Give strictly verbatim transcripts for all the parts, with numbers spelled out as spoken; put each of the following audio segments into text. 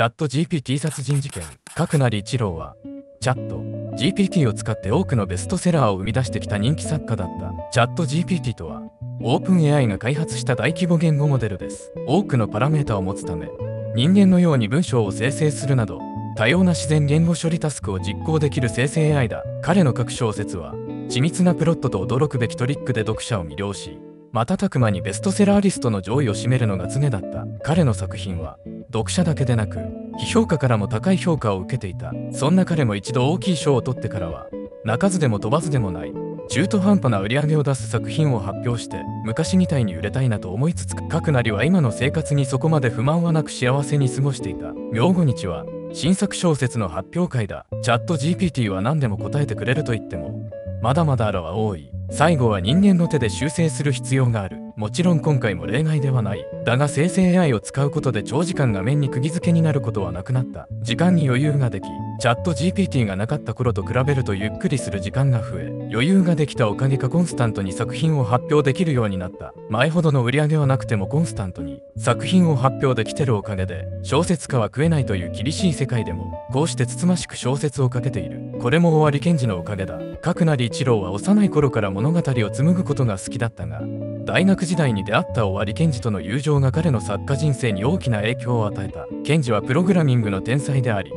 チャット ジーピーティー 殺人事件、かくなり一郎は、チャット ジーピーティー を使って多くのベストセラーを生み出してきた人気作家だった。チャット ジーピーティー とは、オープン エーアイ が開発した大規模言語モデルです。多くのパラメータを持つため、人間のように文章を生成するなど、多様な自然言語処理タスクを実行できる生成 エーアイ だ。彼の各小説は、緻密なプロットと驚くべきトリックで読者を魅了し、瞬く間にベストセラーリストの上位を占めるのが常だった。彼の作品は、読者だけでなく、批評家からも高い評価を受けていた。そんな彼も一度大きい賞を取ってからは、鳴かずでも飛ばずでもない、中途半端な売り上げを出す作品を発表して、昔みたいに売れたいなと思いつつ、かくなりは今の生活にそこまで不満はなく幸せに過ごしていた。みょうごにちは、新作小説の発表会だ。チャット ジーピーティー は何でも答えてくれると言っても、まだまだあらは多い。最後は人間の手で修正する必要がある。もちろん今回も例外ではない。だが生成 エーアイ を使うことで長時間画面に釘付けになることはなくなった。時間に余裕ができ、チャット ジーピーティー がなかった頃と比べるとゆっくりする時間が増え、余裕ができたおかげかコンスタントに作品を発表できるようになった。前ほどの売り上げはなくてもコンスタントに作品を発表できてるおかげで、小説家は食えないという厳しい世界でも、こうしてつつましく小説を書けている。これも尾張検事のおかげだ。かくなり一郎は幼い頃から物語を紡ぐことが好きだったが、大学時代に出会った尾張検事との友情が彼の作家人生に大きな影響を与えた。検事はプログラミングの天才であり、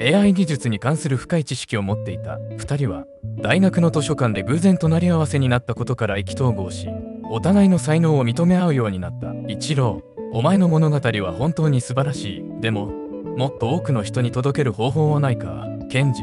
エーアイ 技術に関する深い知識を持っていた。ふたりは大学の図書館で偶然隣り合わせになったことから意気投合し、お互いの才能を認め合うようになった。一郎、お前の物語は本当に素晴らしい。でも、もっと多くの人に届ける方法はないか。検事、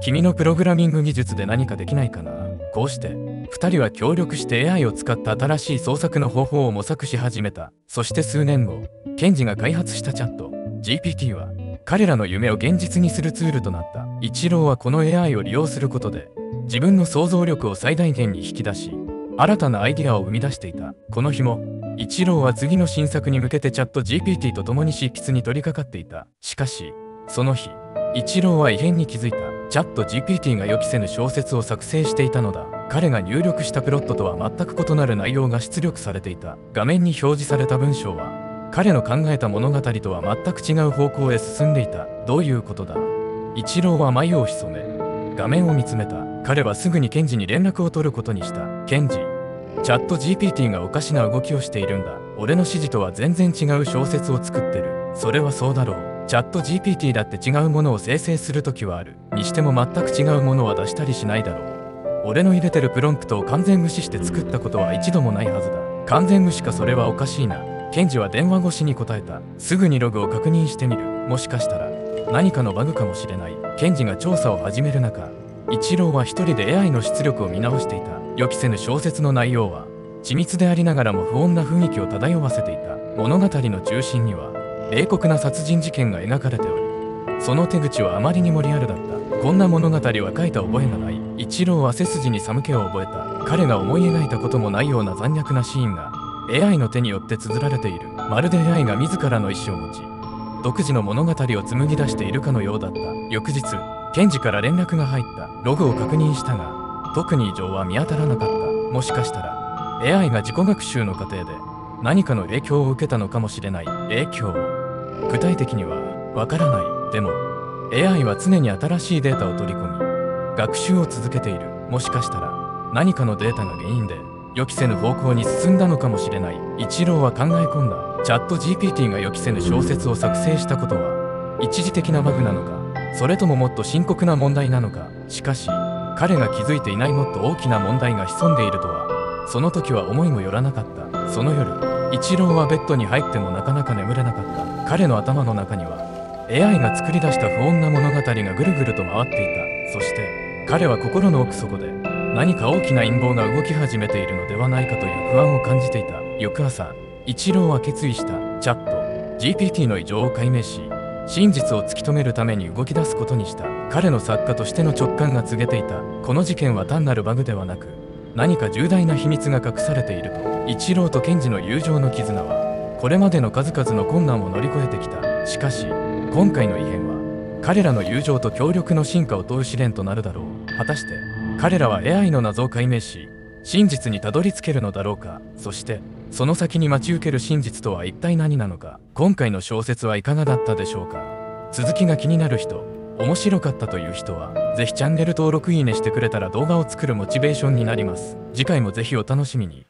君のプログラミング技術で何かできないかな。こうして、ふたりは協力して エーアイ を使った新しい創作の方法を模索し始めた。そして数年後、検事が開発したチャット ジーピーティー は、彼らの夢を現実にするツールとなった。一郎はこの エーアイ を利用することで、自分の想像力を最大限に引き出し、新たなアイディアを生み出していた。この日も、一郎は次の新作に向けてチャット ジーピーティー と共に執筆に取り掛かっていた。しかし、その日、一郎は異変に気づいた。チャット ジーピーティー が予期せぬ小説を作成していたのだ。彼が入力したプロットとは全く異なる内容が出力されていた。画面に表示された文章は、彼の考えた物語とは全く違う方向へ進んでいた。どういうことだ？一郎は眉を潜め、画面を見つめた。彼はすぐに検事に連絡を取ることにした。検事、チャット ジーピーティー がおかしな動きをしているんだ。俺の指示とは全然違う小説を作ってる。それはそうだろう。チャット ジーピーティー だって違うものを生成するときはある。にしても全く違うものは出したりしないだろう。俺の入れてるプロンプトを完全無視して作ったことは一度もないはずだ。完全無視か、それはおかしいな。検事は電話越しに答えた。すぐにログを確認してみる。もしかしたら何かのバグかもしれない。検事が調査を始める中、一郎は一人で エーアイ の出力を見直していた。予期せぬ小説の内容は緻密でありながらも不穏な雰囲気を漂わせていた。物語の中心には冷酷な殺人事件が描かれており、その手口はあまりにもリアルだった。こんな物語は書いた覚えがない。一郎は背筋に寒気を覚えた。彼が思い描いたこともないような残虐なシーンが エーアイ の手によって綴られている。まるで エーアイ が自らの意思を持ち、独自の物語を紡ぎ出しているかのようだった。翌日、検事から連絡が入った。ログを確認したが、特に異常は見当たらなかった。もしかしたら エーアイ が自己学習の過程で何かの影響を受けたのかもしれない。影響、具体的にはわからない。でも エーアイ は常に新しいデータを取り込み、学習を続けている。もしかしたら何かのデータが原因で予期せぬ方向に進んだのかもしれない。一郎は考え込んだ。チャット ジーピーティー が予期せぬ小説を作成したことは一時的なバグなのか、それとももっと深刻な問題なのか。しかし彼が気づいていないもっと大きな問題が潜んでいるとは、その時は思いもよらなかった。その夜、一郎はベッドに入ってもなかなか眠れなかった。彼の頭の中には エーアイ が作り出した不穏な物語がぐるぐると回っていた。そして彼は心の奥底で何か大きな陰謀が動き始めているのではないかという不安を感じていた。翌朝、一郎は決意した。チャット ジーピーティー の異常を解明し、真実を突き止めるために動き出すことにした。彼の作家としての直感が告げていた。この事件は単なるバグではなく、何か重大な秘密が隠されていると。一郎と検事の友情の絆はこれまでの数々の困難を乗り越えてきた。しかし今回の異変は彼らの友情と協力の進化を問う試練となるだろう。果たして彼らは エーアイ の謎を解明し、真実にたどり着けるのだろうか。そしてその先に待ち受ける真実とは一体何なのか。今回の小説はいかがだったでしょうか。続きが気になる人、面白かったという人はぜひチャンネル登録いいねしてくれたら動画を作るモチベーションになります。次回もぜひお楽しみに。